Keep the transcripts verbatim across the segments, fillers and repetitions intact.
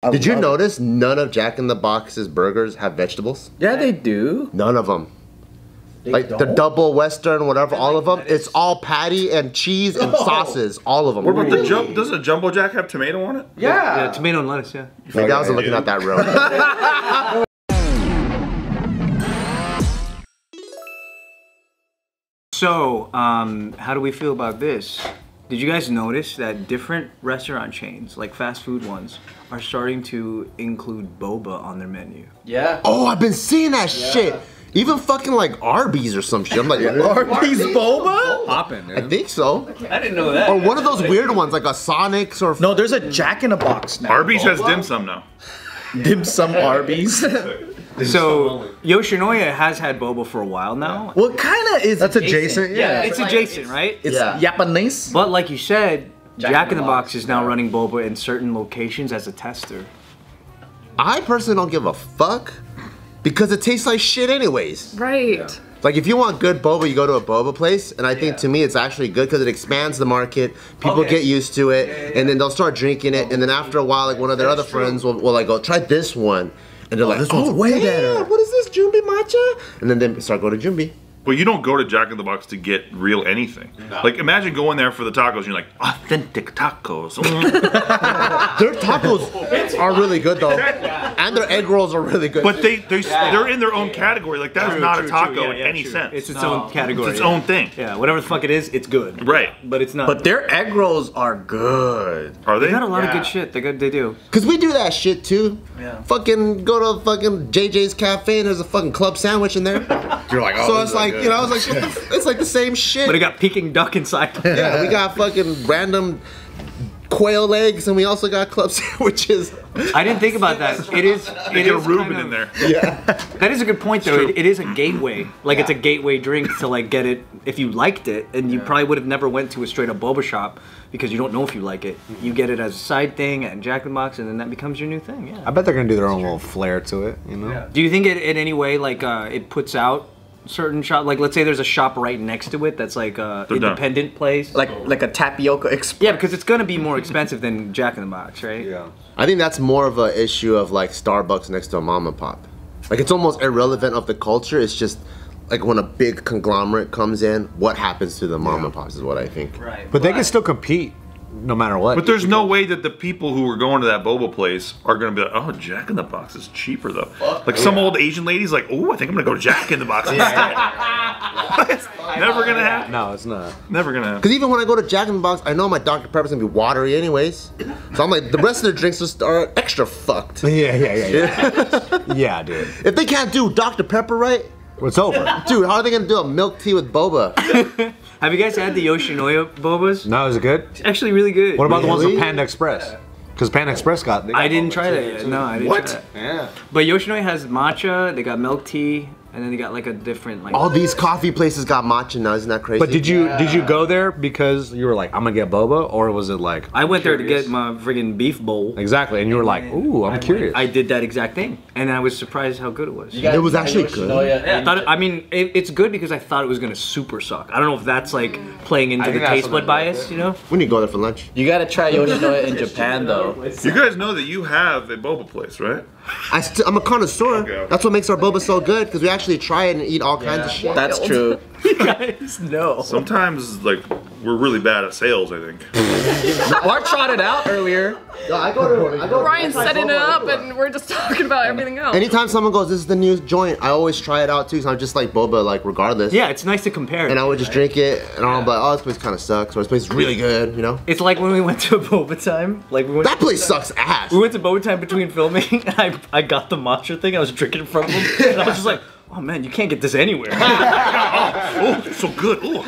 I Did you notice it. none of Jack in the Box's burgers have vegetables? Yeah, they do. None of them. They like don't? the double Western, whatever, all like of them. It's all patty and cheese and oh. sauces, all of them. What about really? the jump? Does a Jumbo Jack have tomato on it? Yeah, yeah tomato and lettuce. Yeah. Maybe okay, I wasn't looking at that row. So, um, how do we feel about this? Did you guys notice that different restaurant chains, like fast food ones, are starting to include boba on their menu? Yeah. Oh, I've been seeing that yeah. shit. Even fucking like Arby's or some shit. I'm like, Arby's, Arby's boba? Poppin', dude. I think so. I didn't know that. Or one of those weird ones, like a Sonic's or... No, there's a Jack in a Box now. Arby's has dim sum now. Dim sum Arby's. So Yoshinoya has had boba for a while now. Well, kind of is. That's adjacent. adjacent. Yeah, yeah, it's like, adjacent, it's, right? It's yeah. Japanese. But like you said, Jack, Jack in the Box, Box is now yeah. running boba in certain locations as a tester. I personally don't give a fuck because it tastes like shit anyways. Right. Yeah. Like if you want good boba, you go to a boba place, and I think yeah. to me it's actually good because it expands the market. People okay. get used to it, yeah, yeah, yeah. and then they'll start drinking it, and then after a while, like one of their That's other true. friends will, will like go try this one. And they're oh, like, this one's oh, way damn, better. What is this, Jumbi matcha? And then they start going to Jumbi. Well, you don't go to Jack in the Box to get real anything. No. Like, imagine going there for the tacos. And you're like, authentic tacos. Their tacos are really good, though. Exactly. And their egg rolls are really good. But they, they, yeah. they're in their own yeah. category. Like, that's true, not true, a taco true, yeah, in yeah, any true. sense. It's its no. own category. It's its yeah. own thing. Yeah, whatever the fuck it is, it's good. Right. But it's not. But their egg rolls are good. Are they? They got a lot yeah. of good shit. They, got, they do. Because we do that shit, too. Yeah. Fucking go to fucking J J's Cafe, and there's a fucking club sandwich in there. You're like, oh, so it's like, good. you know, I was like, what the, it's like the same shit. But it got Peking duck inside. Yeah, we got fucking random quail legs, and we also got club sandwiches. I didn't think about that. It is. They it get is a Reuben in there. Yeah. That is a good point, though. It, it is a gateway. Like yeah. it's a gateway drink to like get it if you liked it, and you yeah. probably would have never went to a straight up boba shop because you don't know if you like it. You get it as a side thing and Jack in the Box, and then that becomes your new thing. Yeah. I bet they're gonna do their That's own true. little flair to it. You know. Yeah. Do you think it in any way like uh, it puts out certain shop, like let's say there's a shop right next to it that's like a They're independent done. place, like like a tapioca express? Yeah, because it's gonna be more expensive than Jack in the Box, right? Yeah, I think that's more of an issue of like Starbucks next to a mom and pop. Like it's almost irrelevant of the culture. It's just like when a big conglomerate comes in, what happens to the mom yeah. and pops is what I think. Right, but, but they can still compete. No matter what. But there's no way that the people who were going to that boba place are going to be like, oh, Jack in the Box is cheaper, though. Fuck like, some yeah. old Asian lady's like, oh, I think I'm going to go to Jack in the Box instead. yeah. It's never going to happen. No, it's not. Never going to happen. Because even when I go to Jack in the Box, I know my Doctor Pepper's going to be watery anyways. So I'm like, the rest of their drinks just are extra fucked. Yeah, yeah, yeah. Yeah, yeah dude. If they can't do Doctor Pepper right, it's over. Dude, how are they going to do a milk tea with boba? Have you guys had the Yoshinoya bobas? No, is it good? It's actually really good. What about really? the ones with Panda Express? Because Panda Express got, got I didn't try that yet. No, I didn't what? try that. Yeah. But Yoshinoya has matcha, they got milk tea, and then they got like a different like... All these coffee places got matcha now, isn't that crazy? But did you yeah. did you go there because you were like, I'm gonna get boba? Or was it like... I went curious. there to get my friggin' beef bowl. Exactly, and you were like, ooh, I'm I curious. Went, I did that exact thing, and I was surprised how good it was. It was actually good. Yeah. I, thought it, I mean, it, it's good because I thought it was gonna super suck. I don't know if that's like playing into the taste bud bias, good. you know? We need to go there for lunch. You gotta try Yoshinoya in Japan though. You guys know that you have a boba place, right? I st I'm a connoisseur. Okay. That's what makes our boba so good, because we actually Actually, try it and eat all kinds yeah, of shit. That's true. You guys know. Sometimes, like, we're really bad at sales, I think. Bart trotted it out earlier. No, I go to, I go Ryan's setting it up, everywhere. and we're just talking about everything else. Anytime someone goes, this is the new joint, I always try it out too, so I'm just like boba, like, regardless. Yeah, it's nice to compare. And I would just right? drink it, and yeah. I'm like, oh, this place kind of sucks, or this place is really good, you know? It's like when we went to Boba Time. Like we went that place sucks ass. We went to Boba Time between filming, and I, I got the matcha thing, I was drinking it from them, and I was just like, oh man, you can't get this anywhere. oh, oh, so good. Oh.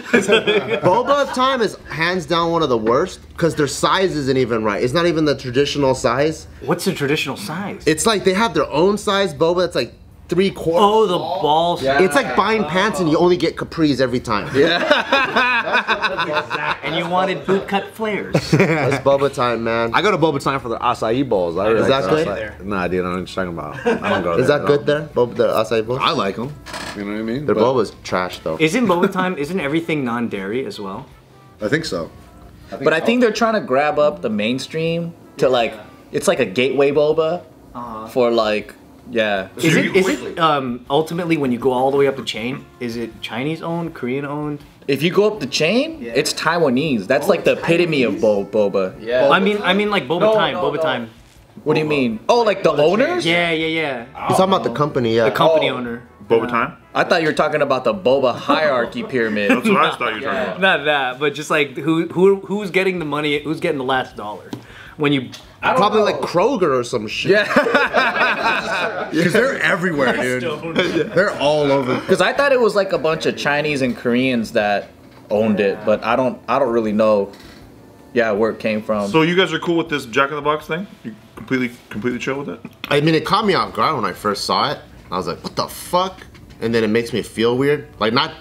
Boba Time is hands down one of the worst because their size isn't even right. It's not even the traditional size. What's the traditional size? It's like they have their own size boba. It's like three quarters. Oh, the ball. Yeah. It's like buying pants and you only get capris every time. Yeah. And you wanted boot cut flares. That's Boba Time, man. I go to Boba Time for the acai bowls. I really Is that like good? Nah, dude, I don't know what you're talking about. I don't go there. Is that good there? Boba, the acai bowls? I like them. You know what I mean? Their boba's trash, though. Isn't Boba Time, isn't everything non-dairy as well? I think so. I think but I think they're trying to grab up the mainstream to yeah. like It's like a gateway boba uh-huh. for like, yeah. So is it, is it um, ultimately when you go all the way up the chain, is it Chinese owned, Korean owned? If you go up the chain, yeah. it's Taiwanese. That's oh, like the Chinese. epitome of bo boba. Yeah. Boba I mean, time. I mean like Boba no, Time, no, Boba no. Time. What boba. do you mean? Oh, like the, the owners? Chain. Yeah, yeah, yeah. He's talking know. about the company, yeah. The company oh. owner. Boba Time? I thought you were talking about the boba hierarchy pyramid. That's what I thought you were talking yeah. about. Not that, but just like who who who's getting the money, who's getting the last dollar. When you I probably know. like Kroger or some shit. Yeah. Because they're everywhere, dude. They're all over. Because I thought it was like a bunch of Chinese and Koreans that owned it, but I don't I don't really know yeah, where it came from. So you guys are cool with this Jack in the Box thing? You completely completely chill with it? I mean, it caught me off guard when I first saw it. I was like, what the fuck? And then it makes me feel weird. Like not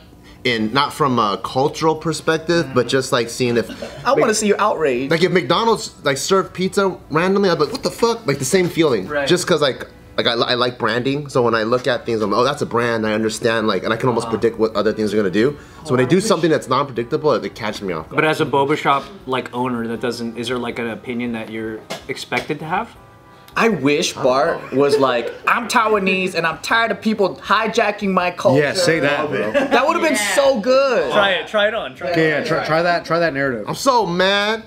in not from a cultural perspective, but just like seeing if I want to see you outraged. Like if McDonald's like served pizza randomly, I'd be like, what the fuck? Like the same feeling. Right. Just cause like like I, I like branding, so when I look at things, I'm like, oh, that's a brand. I understand, like, and I can almost uh, predict what other things are gonna do. So when I do something that's non-predictable, it, it catches me off guard. But as a boba shop like owner, that doesn't is there like an opinion that you're expected to have? I wish Bart was like, I'm Taiwanese and I'm tired of people hijacking my culture. Yeah, say that, bro. That would have been yeah. so good. Try it, try it on. Try yeah, it on. yeah try, try that, try that narrative. I'm so mad.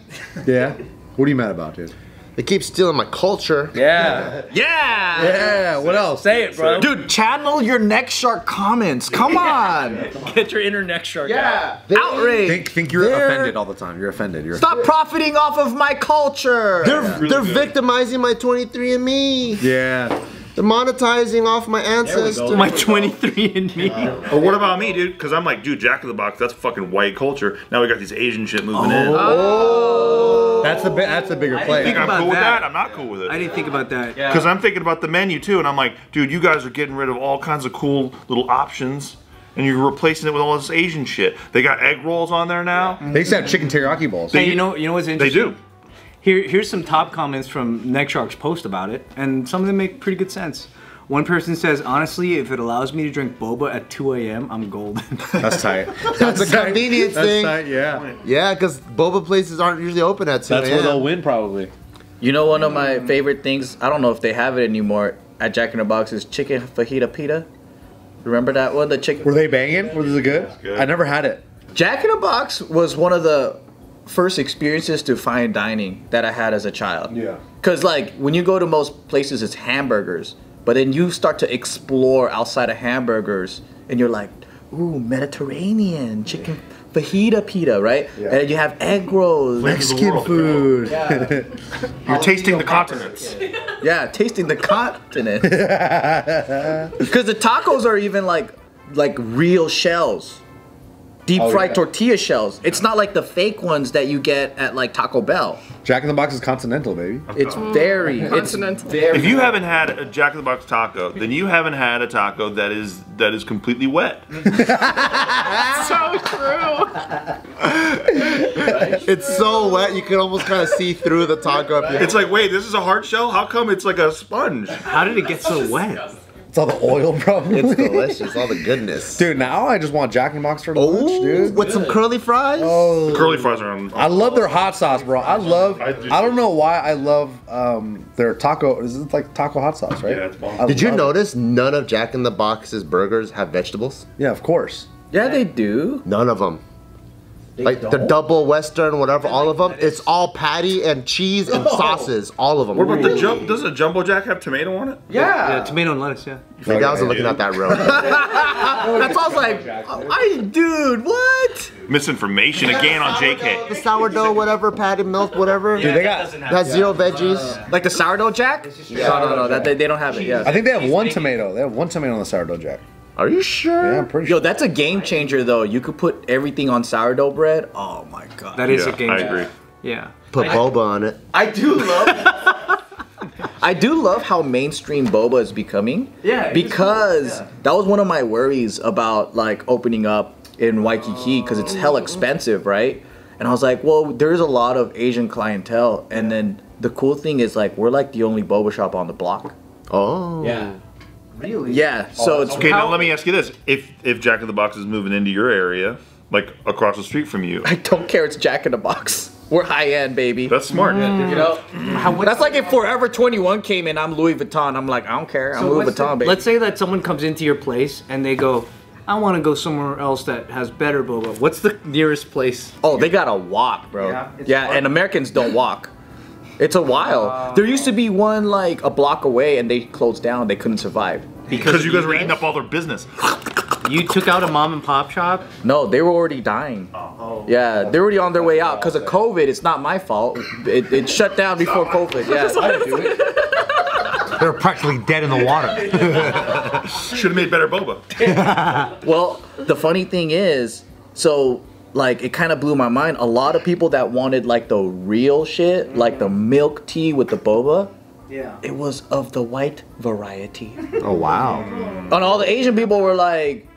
Yeah. What are you mad about, dude? They keep stealing my culture. Yeah. Yeah. Yeah. What else? Say it, bro. Dude, channel your Nextshark comments. Come on. Get your inner Nextshark. Yeah. Out. Outrage. Think, think you're they're, offended all the time. You're offended. You're stop offended. profiting off of my culture. They're yeah. really they're good. victimizing my twenty-three and me. Yeah. They're monetizing off my ancestors. My twenty-three and me. Uh, but what about me, dude? Because I'm like, dude, Jack in the Box. That's fucking white culture. Now we got these Asian shit moving oh. in. Oh. That's the that's the bigger play. I think I'm cool that. with that. I'm not cool with it. I didn't think about that. Because yeah. I'm thinking about the menu too, and I'm like, dude, you guys are getting rid of all kinds of cool little options, and you're replacing it with all this Asian shit. They got egg rolls on there now. They used to have chicken teriyaki balls. Hey, you know, you know what's interesting? They do. Here, here's some top comments from Nextshark's post about it, and some of them make pretty good sense. One person says, honestly, if it allows me to drink boba at two A M, I'm golden. That's tight. That's a convenience thing. That's tight, yeah. Yeah, because boba places aren't usually open at two A M. That's where they'll win, probably. You know one of my favorite things, I don't know if they have it anymore, at Jack in the Box is chicken fajita pita. Remember that one? The chicken. Were they banging? Was it good? good? I never had it. Jack in the Box was one of the first experiences to fine dining that I had as a child. Yeah. Because, like, when you go to most places, it's hamburgers. But then you start to explore outside of hamburgers, and you're like, ooh, Mediterranean, chicken fajita pita, right? Yeah. And you have egg rolls, Mexican food. Yeah. You're tasting the continents. Yeah, tasting the continents. Because the tacos are even like, like real shells. Deep fried oh, yeah. tortilla shells. It's not like the fake ones that you get at like Taco Bell. Jack in the Box is continental, baby. It's very mm, it's continental. Very if you haven't had a Jack in the Box taco, then you haven't had a taco that is that is completely wet. So true. It's so wet you can almost kind of see through the taco. It's like, wait, this is a hard shell? How come it's like a sponge? How did it get so wet? It's all the oil, bro. It's delicious. All the goodness. Dude, now I just want Jack in the Box for lunch, oh, dude. With some curly fries? Oh. The curly fries are on. on I love their hot sauce, bro. I love, I, I don't know why I love um, their taco. This is like taco hot sauce, right? Yeah, it's bomb. Did you notice it. none of Jack in the Box's burgers have vegetables? Yeah, of course. Yeah, they do. None of them. They like don't? the double Western, whatever, all of them. It's all patty and cheese and oh. sauces, all of them. What about really? the jump? Does a Jumbo Jack have tomato on it? Yeah, yeah, tomato and lettuce. Yeah. Like okay, I wasn't looking at that road. That's all I was like, I dude, what? Misinformation again on J K. The sourdough, whatever, patty, milk, whatever. Yeah, dude, they got that zero veggies. Uh, yeah. Like the sourdough Jack? Yeah. No, no, no, that they, they don't have it. Yeah. I think they have one tomato. They have one tomato on the sourdough Jack. Are you sure? Yeah, I'm pretty sure. Yo, that's a game changer though. You could put everything on sourdough bread. Oh my god. That is yeah, a game changer. I agree. Yeah. Put I, boba on it. I do love it. I do love how mainstream boba is becoming. Yeah. Because yeah. that was one of my worries about like opening up in Waikiki because it's hella expensive, right? And I was like, well, there's a lot of Asian clientele. And then the cool thing is like we're like the only boba shop on the block. Oh. Yeah. Really? Yeah. So oh, it's okay. Now let me ask you this: if if Jack in the Box is moving into your area, like across the street from you, I don't care. It's Jack in the Box. We're high end, baby. That's smart. Mm. You know, mm. that's like if Forever Twenty One came in, I'm Louis Vuitton. I'm like, I don't care. I'm so Louis Vuitton, the, baby. Let's say that someone comes into your place and they go, I want to go somewhere else that has better boba. What's the nearest place? Oh, they gotta walk, bro. Yeah, yeah and Americans don't walk. It's a while. Uh, there used to be one like a block away, and they closed down. They couldn't survive because you guys were eating up all their business. You took out a mom and pop shop? No, they were already dying. Oh. Yeah, they were already on their way out because of COVID. It's not my fault. It, it shut down before COVID. Yeah. They're practically dead in the water. Should have made better boba. Well, the funny thing is, so. Like, it kind of blew my mind. A lot of people that wanted, like, the real shit, mm-hmm. like the milk tea with the boba, yeah, it was of the white variety. Oh, wow. Mm-hmm. And all the Asian people were like,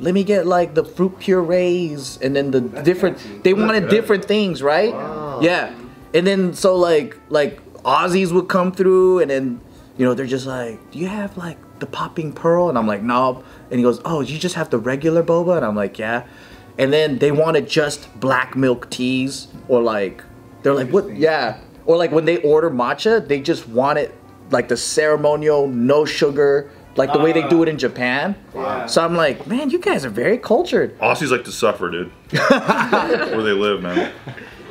let me get, like, the fruit purees and then the That's different, fancy. They wanted That's different good. Things, right? Wow. Yeah. And then, so, like, like, Aussies would come through and then, you know, they're just like, do you have, like, the popping pearl? And I'm like, no. And he goes, oh, you just have the regular boba? And I'm like, yeah. And then they wanted just black milk teas, or like, they're like, what, yeah. Or like when they order matcha, they just want it like the ceremonial, no sugar, like the uh, way they do it in Japan. Yeah. So I'm like, man, you guys are very cultured. Aussies like to suffer, dude. Where they live, man.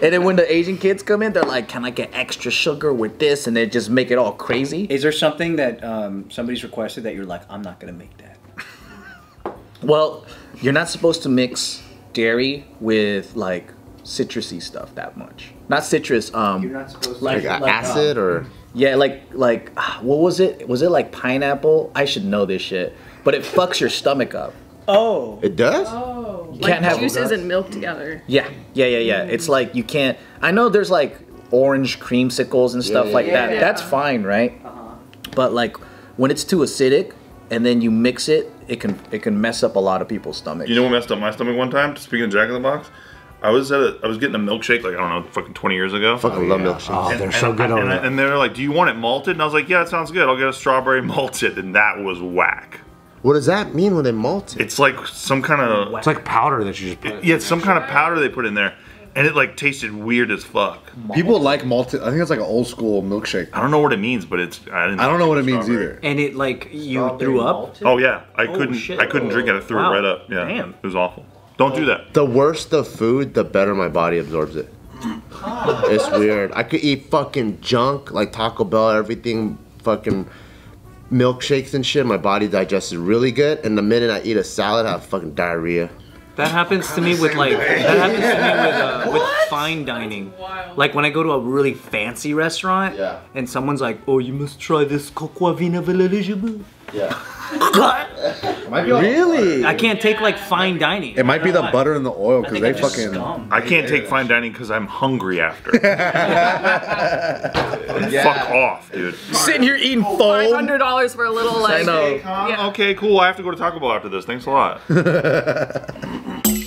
And then when the Asian kids come in, they're like, can I get extra sugar with this? And they just make it all crazy. Is there something that um, somebody's requested that you're like, I'm not gonna make that? Well, you're not supposed to mix dairy with like citrusy stuff that much. Not citrus, um, You're not supposed to like, like acid like, um, or? Yeah, like, like, what was it? Was it like pineapple? I should know this shit. But it fucks your stomach up. Oh. It does? Oh. You can't like have juices and milk together. Yeah, yeah, yeah, yeah. Mm. It's like you can't, I know there's like orange creamsicles and stuff yeah, like yeah, that. Yeah. That's fine, right? Uh-huh. But like when it's too acidic and then you mix it, It can it can mess up a lot of people's stomachs. You know what messed up my stomach one time? Speaking of Jack in the Box, I was at a, I was getting a milkshake like I don't know, fucking twenty years ago. Fucking oh, love yeah. milkshakes. Oh, and, they're and, so and, good and, on and, and they're like, do you want it malted? And I was like, yeah, it sounds good. I'll get a strawberry malted, and that was whack. What does that mean when they malt it? It's like some kind of it's like powder that you just put. It, in yeah, it's some kind of powder they put in there, and it like tasted weird as fuck. Malt. People like malted. I think it's like an old school milkshake. I don't know what it means, but it's I didn't. I don't know what it means either. And it like you Stop threw up. Malted? Oh yeah, I oh, couldn't. Shit. I couldn't drink it. I threw wow. it right up. Yeah, damn. It was awful. Don't oh. do that. The worse the food, the better my body absorbs it. Oh. It's weird. I could eat fucking junk like Taco Bell, everything, fucking milkshakes and shit. My body digested really good, and the minute I eat a salad, I have fucking diarrhea. That happens to me with like that happens to me with, uh, with fine dining. Like when I go to a really fancy restaurant yeah. and someone's like, "Oh, you must try this cocoa vina velegable." Yeah. Really? I can't take like fine dining. It might be the why. butter and the oil because they fucking. Scum. I can't take fine dining because I'm hungry after. yeah. Fuck off, dude. Sitting here eating foam. Five hundred dollars for a little like. I know. Yeah. Okay, cool. I have to go to Taco Bell after this. Thanks a lot.